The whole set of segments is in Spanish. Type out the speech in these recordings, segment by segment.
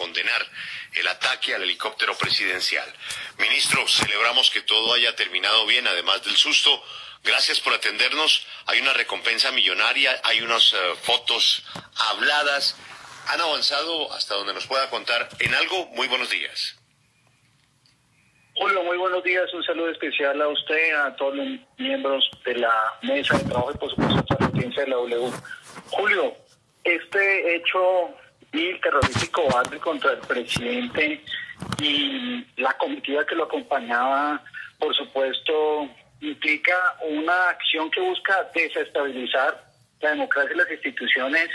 condenar el ataque al helicóptero presidencial. Ministro, celebramos que todo haya terminado bien, además del susto. Gracias por atendernos. Hay una recompensa millonaria, hay unas fotos habladas. Han avanzado hasta donde nos pueda contar en algo. Muy buenos días. Hola, muy buenos días. Un saludo especial a usted, a todos los miembros de la mesa de trabajo y por supuesto a la audiencia de la W. Julio, este hecho vil, terrorífico, barrio contra el presidente y la comitiva que lo acompañaba, por supuesto, implica una acción que busca desestabilizar la democracia y las instituciones,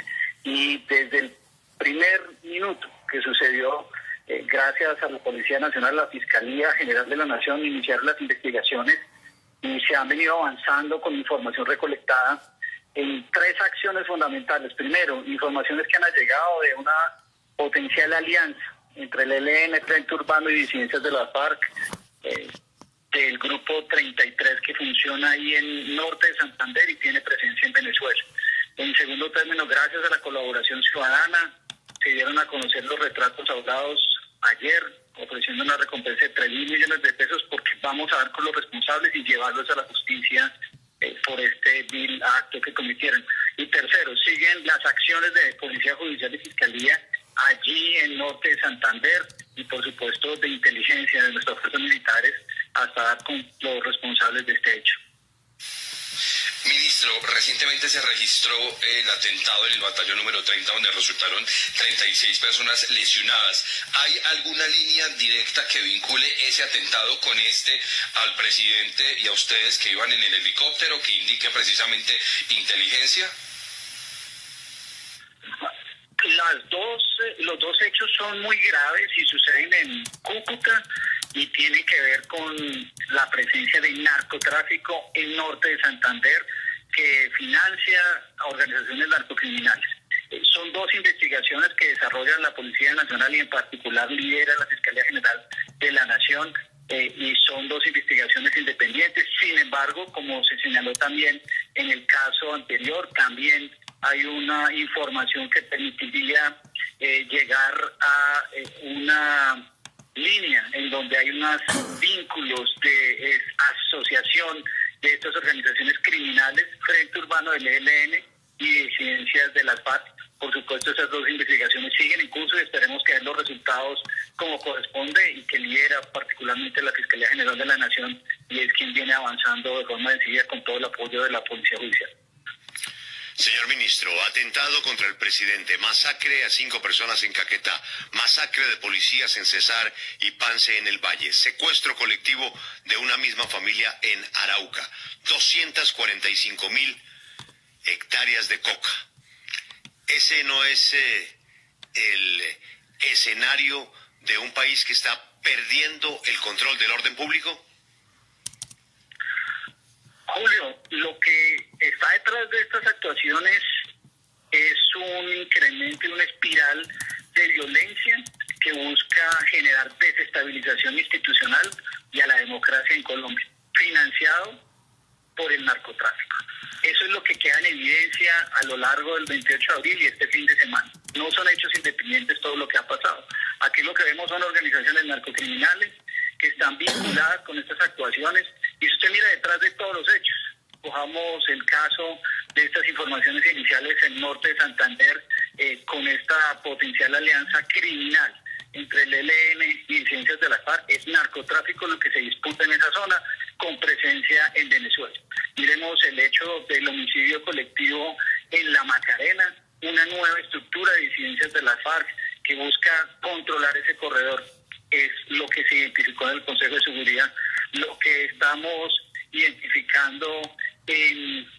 y desde el primer minuto que sucedió, gracias a la Policía Nacional, la Fiscalía General de la Nación, iniciaron las investigaciones y se han venido avanzando con información recolectada en tres acciones fundamentales. Primero, informaciones que han llegado de una potencial alianza entre el ELN, Frente Urbano y disidencias de la FARC, del Grupo 33 que funciona ahí en Norte de Santander y tiene presencia en Venezuela. En segundo término, gracias a la colaboración ciudadana, se dieron a conocer los retratos hablados ayer, ofreciendo una recompensa de 3.000 millones de pesos, porque vamos a dar con los responsables y llevarlos a la justicia por este vil acto que cometieron. Y tercero, siguen las acciones de Policía Judicial y Fiscalía allí en Norte de Santander y por supuesto de inteligencia de nuestras fuerzas militares hasta dar con los responsables de este hecho. Ministro, recientemente se registró el atentado en el batallón número 30, donde resultaron 36 personas lesionadas. ¿Hay alguna línea directa que vincule ese atentado con este al presidente y a ustedes que iban en el helicóptero, que indique precisamente inteligencia? Los dos hechos son muy graves y suceden en Cúcuta y tienen que ver con la presencia de narcotráfico en Norte de Santander que financia a organizaciones narcocriminales. Son dos investigaciones que desarrollan la Policía Nacional y en particular lidera la Fiscalía General de la Nación, y son dos investigaciones independientes. Sin embargo, como se señaló también en el caso anterior, también hay una información que permitiría llegar a una línea en donde hay unos vínculos de asociación de estas organizaciones criminales, Frente Urbano del ELN y disidencias de las FAC. Por supuesto, esas dos investigaciones siguen en curso y esperemos que den los resultados como corresponde y que lidera particularmente la Fiscalía General de la Nación, y es quien viene avanzando de forma decidida con todo el apoyo de la Policía Judicial. Señor ministro, atentado contra el presidente, masacre a 5 personas en Caquetá, masacre de policías en Cesar y Pance en el Valle, secuestro colectivo de una misma familia en Arauca, 245.000 hectáreas de coca. ¿Ese no es el escenario de un país que está perdiendo el control del orden público? Julio, lo que está detrás de estas actuaciones es un incremento y una espiral de violencia que busca generar desestabilización institucional y a la democracia en Colombia, financiado por el narcotráfico. Eso es lo que queda en evidencia a lo largo del 28 de abril y este fin de semana. No son hechos independientes todo lo que ha pasado. Aquí lo que vemos son organizaciones narcocriminales que están vinculadas con estas actuaciones. Y usted mira detrás de todos los hechos. Cojamos el caso de estas informaciones iniciales en Norte de Santander con esta potencial alianza criminal entre el ELN y disidencias de la FARC. Es narcotráfico lo que se disputa en esa zona con presencia en Venezuela. Miremos el hecho del homicidio colectivo en La Macarena, una nueva estructura de disidencias de la FARC que busca controlar ese corredor. Es lo que se identificó en el Consejo de Seguridad, lo que estamos identificando en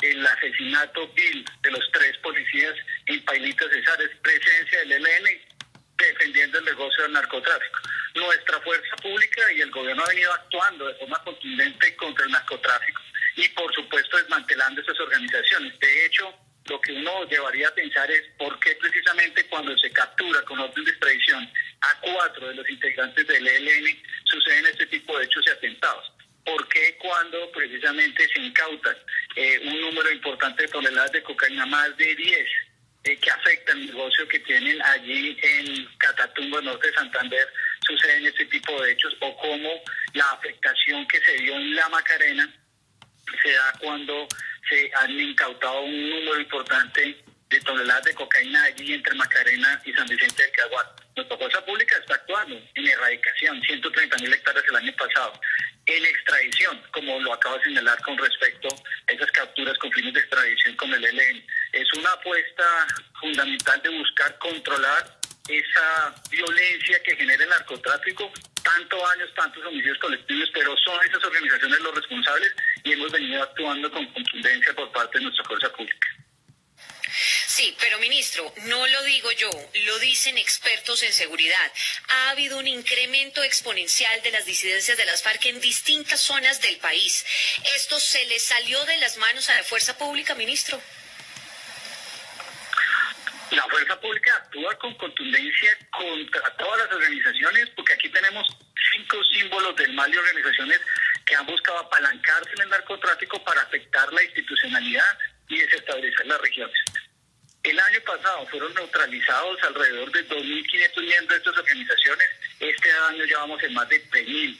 el asesinato vil de los 3 policías en Pailito, Cesar, es presencia del ELN defendiendo el negocio del narcotráfico. Nuestra fuerza pública y el gobierno ha venido actuando de forma contundente contra el narcotráfico y por supuesto desmantelando esas organizaciones. De hecho, lo que uno llevaría a pensar es por qué precisamente cuando se captura con orden de extradición a 4 de los integrantes del ELN suceden este tipo de hechos y atentados. ¿Por qué cuando precisamente se incautan un número importante de toneladas de cocaína, más de 10, que afectan el negocio que tienen allí en Catatumbo, Catatumbo, el norte de Santander, suceden este tipo de hechos, o como la afectación que se dio en La Macarena se da cuando se han incautado un número importante de toneladas de cocaína allí entre Macarena y San Vicente del Caguán. Nuestra fuerza pública está actuando en erradicación, 130.000 hectáreas el año pasado, en extradición, como lo acabo de señalar con respecto a esas capturas con fines de extradición con el ELN. Es una apuesta fundamental de buscar controlar esa violencia que genera el narcotráfico, tanto daños, tantos homicidios colectivos, pero son esas organizaciones los responsables y hemos venido actuando con contundencia por parte de nuestra fuerza pública. Sí, pero ministro, no lo digo yo, lo dicen expertos en seguridad. Ha habido un incremento exponencial de las disidencias de las FARC en distintas zonas del país. ¿Esto se le salió de las manos a la fuerza pública, ministro? La fuerza pública actúa con contundencia contra todas las organizaciones, porque aquí tenemos 5 símbolos del mal y organizaciones que han buscado apalancarse en el narcotráfico para afectar la institucionalidad y desestabilizar las regiones. El año pasado fueron neutralizados alrededor de 2.500 miembros de estas organizaciones. Este año ya vamos en más de 3.000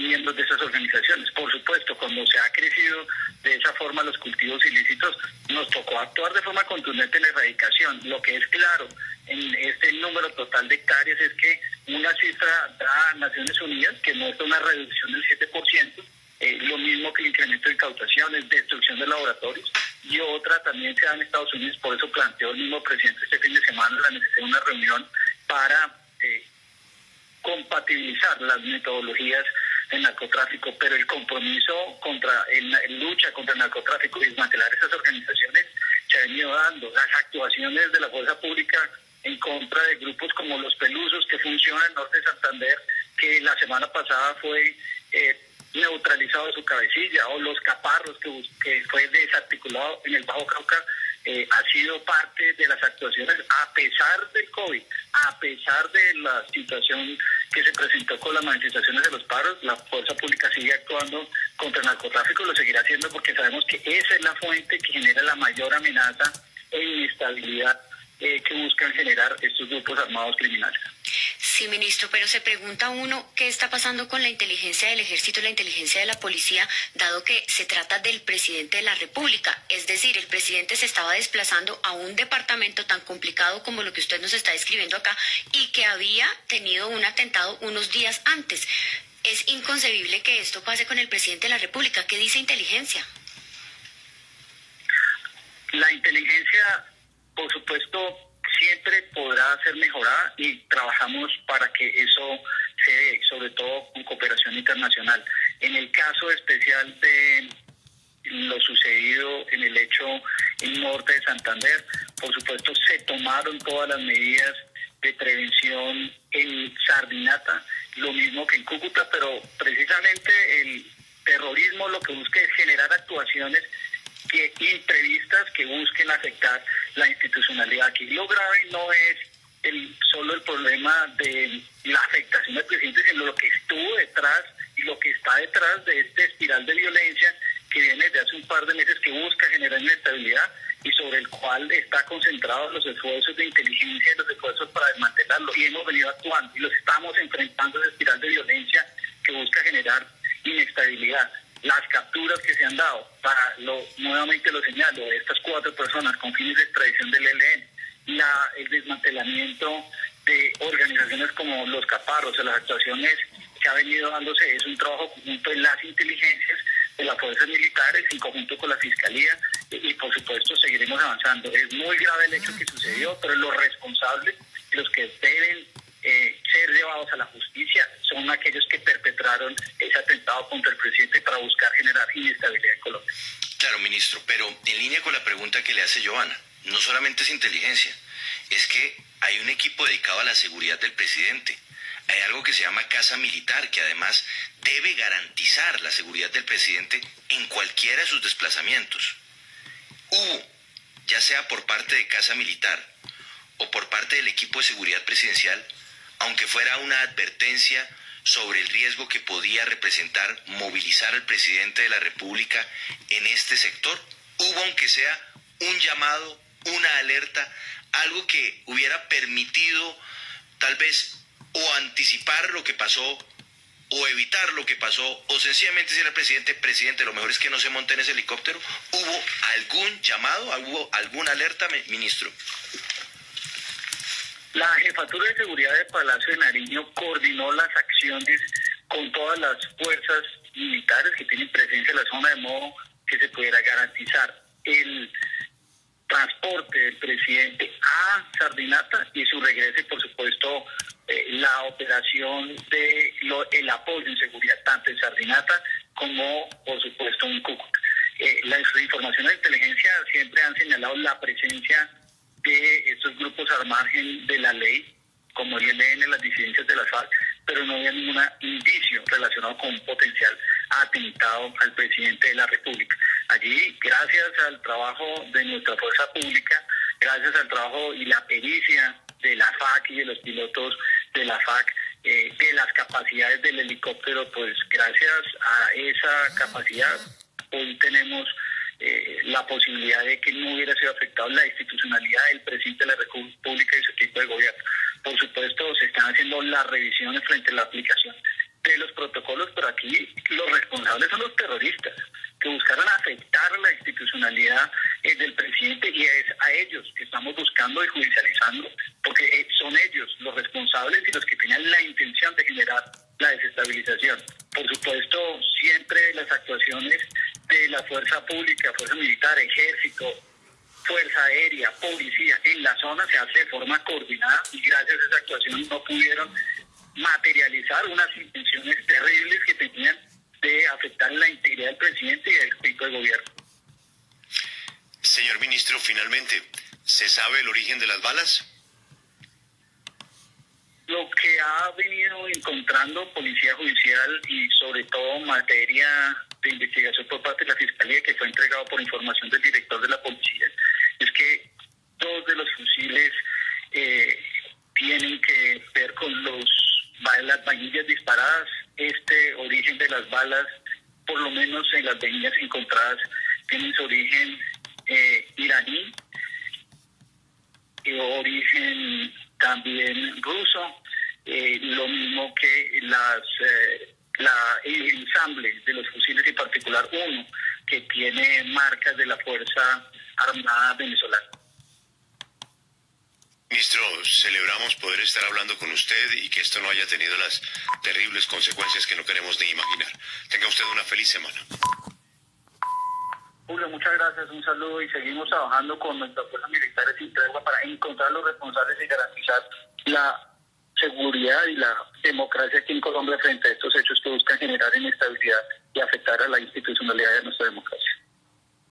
miembros de esas organizaciones. Por supuesto, como se ha crecido de esa forma los cultivos ilícitos, nos tocó actuar de forma contundente en la erradicación. Lo que es claro en este número total de hectáreas es que una cifra da Naciones Unidas que muestra una reducción del 7%, lo mismo que el incremento de incautaciones, destrucción de laboratorios, y otra también se da en Estados Unidos. Por eso planteó el mismo presidente este fin de semana la necesidad de una reunión para compatibilizar las metodologías del narcotráfico, pero el compromiso contra en lucha contra el narcotráfico y desmantelar esas organizaciones se ha venido dando. Las actuaciones de la fuerza pública en contra de grupos como Los Pelusos, que funcionan en el norte de Santander, que la semana pasada fue neutralizado su cabecilla, o Los Caparros, que fue desarticulado en el Bajo Cauca, ha sido parte de las actuaciones a pesar del COVID, a pesar de la situación que se presentó con las manifestaciones de los paros. La fuerza pública sigue actuando contra el narcotráfico, lo seguirá haciendo porque sabemos que esa es la fuente que genera la mayor amenaza e inestabilidad que buscan generar estos grupos armados criminales. Sí, ministro, pero se pregunta uno qué está pasando con la inteligencia del ejército y la inteligencia de la policía, dado que se trata del presidente de la República. Es decir, el presidente se estaba desplazando a un departamento tan complicado como lo que usted nos está describiendo acá y que había tenido un atentado unos días antes. Es inconcebible que esto pase con el presidente de la República. ¿Qué dice inteligencia? La inteligencia, por supuesto, siempre podrá ser mejorada y trabajamos para que eso se dé, sobre todo con cooperación internacional. En el caso especial de lo sucedido en el hecho en norte de Santander, por supuesto se tomaron todas las medidas de prevención en Sardinata, lo mismo que en Cúcuta, pero precisamente el terrorismo lo que busca es generar actuaciones imprevistas que busquen afectar la institucionalidad. Aquí lo grave no es solo el problema de la afectación del presidente, sino lo que estuvo detrás y lo que está detrás de esta espiral de violencia que viene desde hace un par de meses, que busca generar inestabilidad y sobre el cual está concentrados los esfuerzos de inteligencia y los esfuerzos para desmantelarlo. Y hemos venido actuando y los estamos enfrentando a esa espiral de violencia que busca generar inestabilidad. Las capturas que se han dado, para nuevamente lo señalo, de estas 4 personas con fines de extradición del ELN, el desmantelamiento de organizaciones como Los Caparros, las actuaciones que ha venido dándose, es un trabajo conjunto de las inteligencias, de las fuerzas militares, en conjunto con la Fiscalía, y por supuesto seguiremos avanzando. Es muy grave el hecho que sucedió, pero los responsables, los que deben ser llevados a la justicia, son aquellos que perpetraron ese atentado contra el presidente para buscar generar inestabilidad en Colombia. Claro, ministro, pero en línea con la pregunta que le hace Giovanna, no solamente es inteligencia, es que hay un equipo dedicado a la seguridad del presidente. Hay algo que se llama Casa Militar, que además debe garantizar la seguridad del presidente en cualquiera de sus desplazamientos. Hubo, ya sea por parte de Casa Militar o por parte del equipo de seguridad presidencial, aunque fuera una advertencia sobre el riesgo que podía representar movilizar al presidente de la República en este sector, hubo aunque sea un llamado, una alerta, algo que hubiera permitido tal vez o anticipar lo que pasó, o evitar lo que pasó, o sencillamente decir al presidente, lo mejor es que no se monte en ese helicóptero. ¿Hubo algún llamado, hubo alguna alerta, ministro? La Jefatura de Seguridad del Palacio de Nariño coordinó las acciones con todas las fuerzas militares que tienen presencia en la zona, de modo que se pudiera garantizar el transporte del presidente a Sardinata y su regreso, y por supuesto la operación de el apoyo en seguridad tanto en Sardinata como por supuesto en Cúcuta. Las informaciones de inteligencia siempre han señalado la presencia de estos grupos al margen de la ley, como el ELN, las disidencias de la FAC, pero no había ningún indicio relacionado con un potencial atentado al presidente de la República. Allí, gracias al trabajo de nuestra fuerza pública, gracias al trabajo y la pericia de la FAC y de los pilotos de la FAC, de las capacidades del helicóptero, pues gracias a esa capacidad, hoy tenemos la posibilidad de que no hubiera sido afectado la institucionalidad del presidente de la República y su equipo de gobierno. Por supuesto, se están haciendo las revisiones frente a la aplicación de los protocolos, pero aquí los responsables son los terroristas que buscaron afectar la institucionalidad del presidente, y es a ellos que estamos buscando y judicializando, porque son ellos los responsables y los que tenían la intención de generar la desestabilización. Por supuesto, siempre las actuaciones de la fuerza pública, fuerza militar, ejército, fuerza aérea, policía en la zona se hace de forma coordinada, y gracias a esa actuación no pudieron materializar unas intenciones terribles que tenían de afectar la integridad del presidente y del equipo de gobierno. Señor ministro, finalmente, ¿se sabe el origen de las balas? Lo que ha venido encontrando Policía Judicial y sobre todo materia de investigación por parte de la Fiscalía, que fue entregado por información del director de la policía, es que dos de los fusiles tienen que ver con las vainillas disparadas. Este origen de las balas, por lo menos en las vainillas encontradas, tienen su origen iraní, origen también ruso, lo mismo que el ensamble de los fusiles, en particular uno que tiene marcas de la Fuerza Armada Venezolana. Ministro, celebramos poder estar hablando con usted y que esto no haya tenido las terribles consecuencias que no queremos ni imaginar. Tenga usted una feliz semana. Julio, muchas gracias, un saludo, y seguimos trabajando con nuestras fuerzas militares sin tregua para encontrar los responsables y garantizar la seguridad y la democracia aquí en Colombia frente a estos hechos que buscan generar inestabilidad y afectar a la institucionalidad de nuestra democracia.